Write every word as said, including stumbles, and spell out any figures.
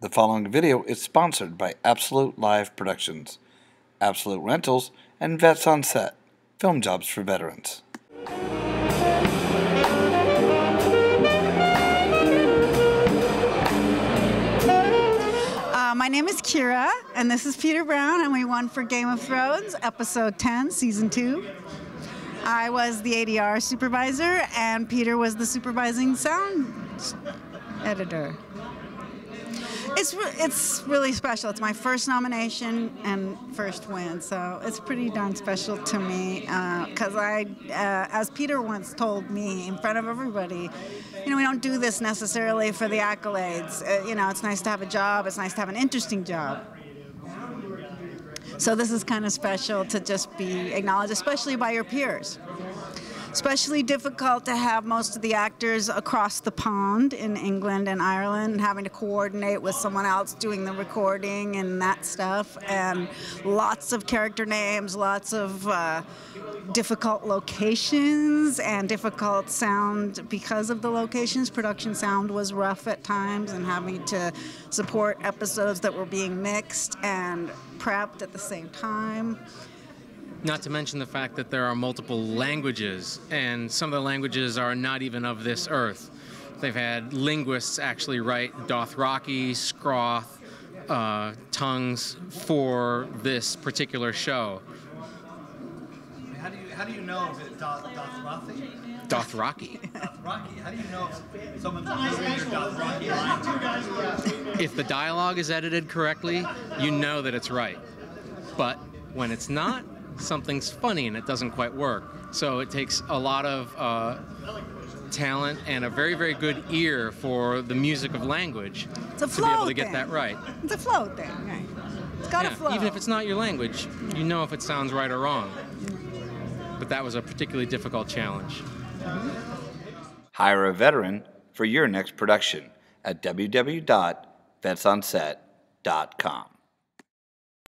The following video is sponsored by Absolute Live Productions, Absolute Rentals, and Vets On Set, film jobs for veterans. Uh, my name is Kira, and this is Peter Brown, and we won for Game of Thrones, Episode ten, Season two. I was the A D R supervisor, and Peter was the supervising sound editor. It's, re it's really special. It's my first nomination and first win, so it's pretty darn special to me because uh, I, uh, as Peter once told me in front of everybody, you know, we don't do this necessarily for the accolades. Uh, you know, it's nice to have a job. It's nice to have an interesting job. So this is kind of special to just be acknowledged, especially by your peers. Especially difficult to have most of the actors across the pond in England and Ireland, and having to coordinate with someone else doing the recording and that stuff, and lots of character names, lots of uh, difficult locations and difficult sound because of the locations. Production sound was rough at times, and having to support episodes that were being mixed and prepped at the same time. Not to mention the fact that there are multiple languages, and some of the languages are not even of this earth. They've had linguists actually write Dothraki, Scrauth, uh, tongues for this particular show. How do you, how do you know if it's Dothraki? Dothraki. Dothraki. How do you know if someone's doing your Dothraki line? If the dialogue is edited correctly, you know that it's right. But when it's not, something's funny and it doesn't quite work. So it takes a lot of uh, talent and a very, very good ear for the music of language to be able to get that right. It's a flow thing, right? It's got to flow. Even if it's not your language, you know if it sounds right or wrong. But that was a particularly difficult challenge. Hire a veteran for your next production at w w w dot vets on set dot com.